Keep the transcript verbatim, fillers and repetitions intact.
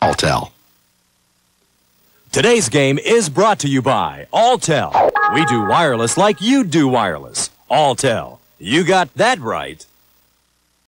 Alltel. Today's game is brought to you by Alltel. We do wireless like you do wireless. Alltel. You got that right.